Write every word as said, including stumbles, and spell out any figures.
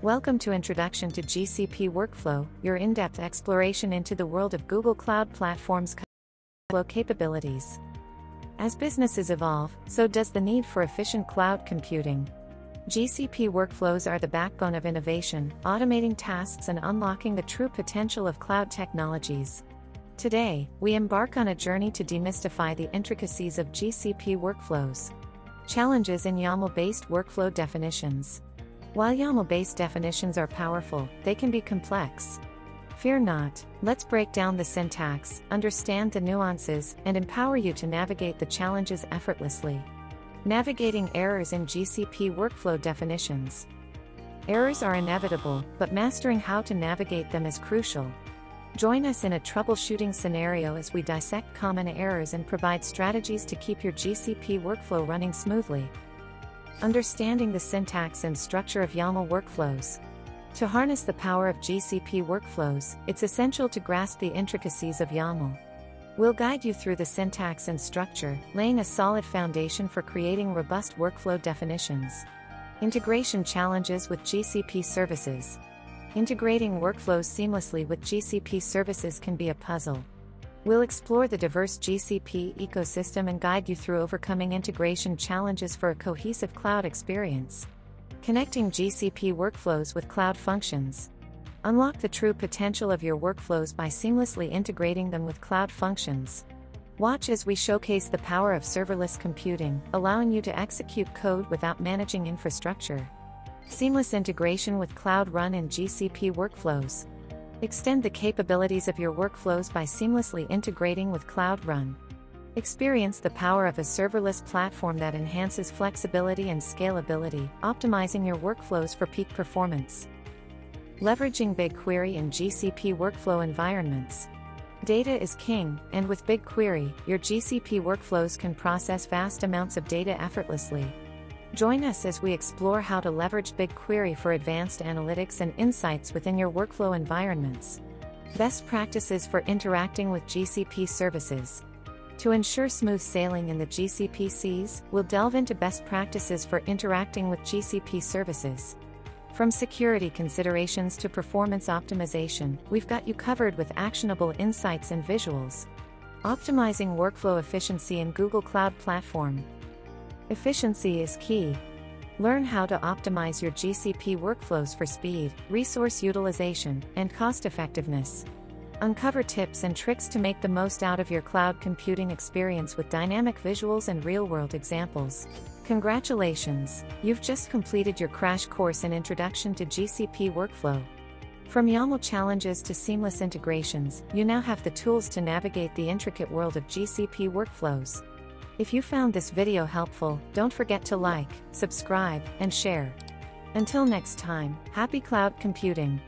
Welcome to Introduction to G C P Workflow, your in-depth exploration into the world of Google Cloud Platform's workflow capabilities. As businesses evolve, so does the need for efficient cloud computing. G C P Workflows are the backbone of innovation, automating tasks and unlocking the true potential of cloud technologies. Today, we embark on a journey to demystify the intricacies of G C P Workflows. Challenges in YAML-based workflow definitions. While YAML-based definitions are powerful, they can be complex. Fear not, let's break down the syntax, understand the nuances, and empower you to navigate the challenges effortlessly. Navigating errors in G C P workflow definitions. Errors are inevitable, but mastering how to navigate them is crucial. Join us in a troubleshooting scenario as we dissect common errors and provide strategies to keep your G C P workflow running smoothly. Understanding the syntax and structure of YAML workflows. To harness the power of G C P workflows, it's essential to grasp the intricacies of YAML. We'll guide you through the syntax and structure, laying a solid foundation for creating robust workflow definitions. Integration challenges with G C P services. Integrating workflows seamlessly with G C P services can be a puzzle. We'll explore the diverse G C P ecosystem and guide you through overcoming integration challenges for a cohesive cloud experience. Connecting G C P workflows with Cloud Functions. Unlock the true potential of your workflows by seamlessly integrating them with Cloud Functions. Watch as we showcase the power of serverless computing, allowing you to execute code without managing infrastructure. Seamless integration with Cloud Run and G C P workflows. Extend the capabilities of your workflows by seamlessly integrating with Cloud Run. Experience the power of a serverless platform that enhances flexibility and scalability, optimizing your workflows for peak performance. Leveraging BigQuery in G C P workflow environments. Data is king, and with BigQuery, your G C P workflows can process vast amounts of data effortlessly. Join us as we explore how to leverage BigQuery for advanced analytics and insights within your workflow environments. Best practices for interacting with G C P services. To ensure smooth sailing in the G C P Cs, we'll delve into best practices for interacting with G C P services. From security considerations to performance optimization, we've got you covered with actionable insights and visuals. Optimizing workflow efficiency in Google Cloud Platform. Efficiency is key. Learn how to optimize your G C P workflows for speed, resource utilization, and cost-effectiveness. Uncover tips and tricks to make the most out of your cloud computing experience with dynamic visuals and real-world examples. Congratulations! You've just completed your crash course in Introduction to G C P Workflow. From YAML challenges to seamless integrations, you now have the tools to navigate the intricate world of G C P workflows. If you found this video helpful, don't forget to like, subscribe, and share. Until next time, happy cloud computing!